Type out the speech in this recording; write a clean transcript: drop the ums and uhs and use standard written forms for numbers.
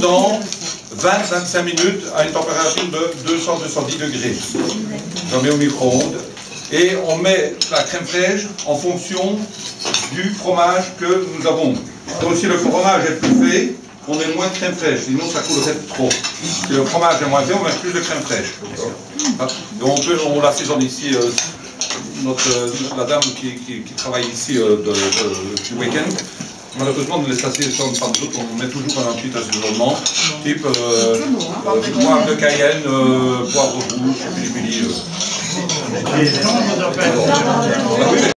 pendant 20-25 minutes à une température de 200-210 degrés. J'en mets au micro-ondes. Et on met la crème fraîche en fonction du fromage que nous avons. Donc si le fromage est plus fait, on met moins de crème fraîche, sinon ça coulerait trop. Si le fromage est moins fait, on met plus de crème fraîche. Donc on l'assaisonne ici, la dame qui travaille ici du week-end. Malheureusement, on ne laisse assaisonner pas d'autres, on met toujours un petit assaisonnement, type poivre de Cayenne, poivre rouge, pilipili.